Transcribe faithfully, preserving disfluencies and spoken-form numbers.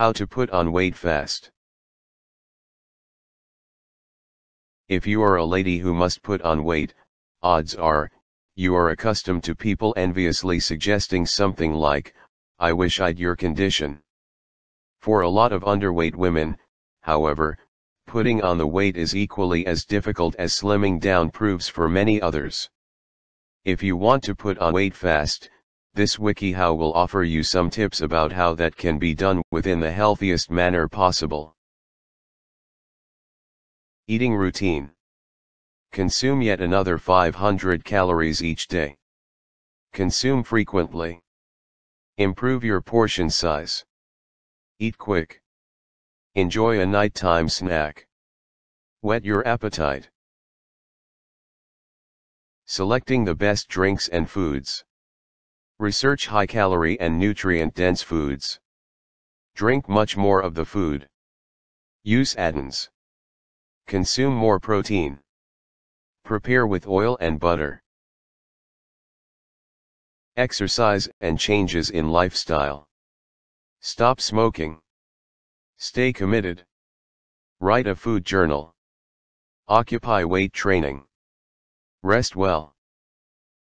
How to put on weight fast. If you are a lady who must put on weight, odds are, you are accustomed to people enviously suggesting something like, I wish I'd your condition. For a lot of underweight women, however, putting on the weight is equally as difficult as slimming down proves for many others. If you want to put on weight fast, this wikiHow will offer you some tips about how that can be done within the healthiest manner possible. Eating routine. Consume yet another five hundred calories each day. Consume frequently. Improve your portion size. Eat quick. Enjoy a nighttime snack. Whet your appetite. Selecting the best drinks and foods. Research high-calorie and nutrient-dense foods. Drink much more of the food. Use additives. Consume more protein. Prepare with oil and butter. Exercise and changes in lifestyle. Stop smoking. Stay committed. Write a food journal. Occupy weight training. Rest well.